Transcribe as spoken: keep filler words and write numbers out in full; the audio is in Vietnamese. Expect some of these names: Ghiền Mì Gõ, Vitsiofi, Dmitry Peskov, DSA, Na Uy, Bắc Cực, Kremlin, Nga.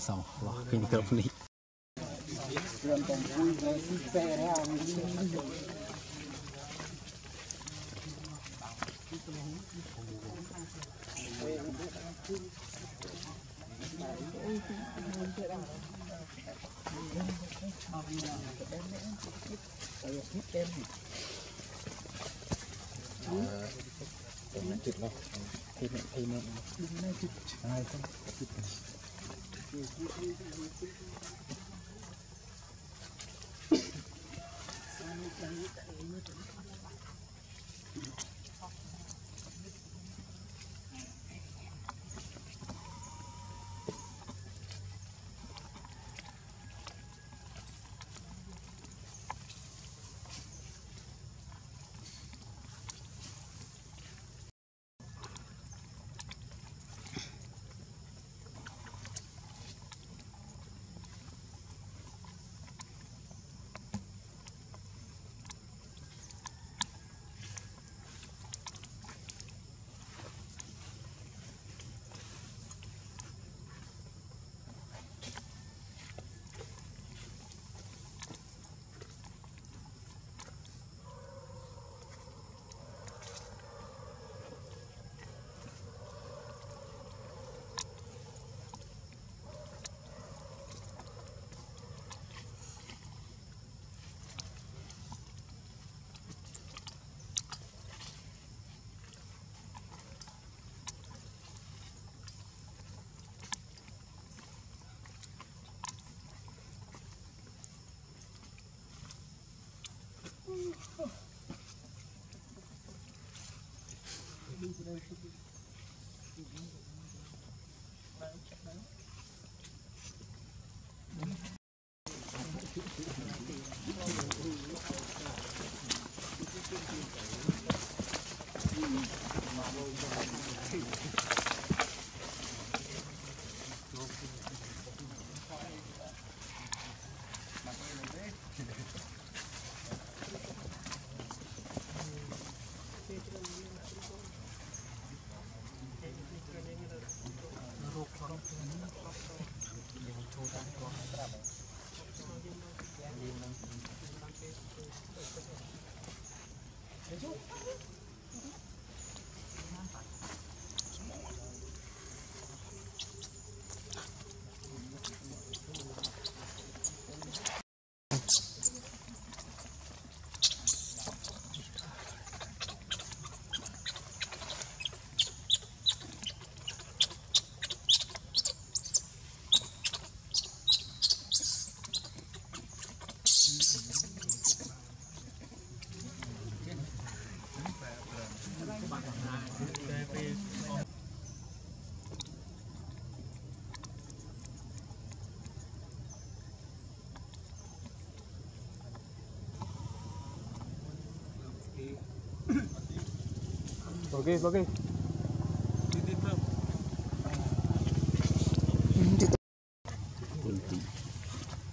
Xong, lọc cái micro này. Chụp đâu, thì mẹ thì mẹ đứng đây chụp ai không chụp Bagi, bagi. Hãy subscribe cho kênh Ghiền Mì Gõ để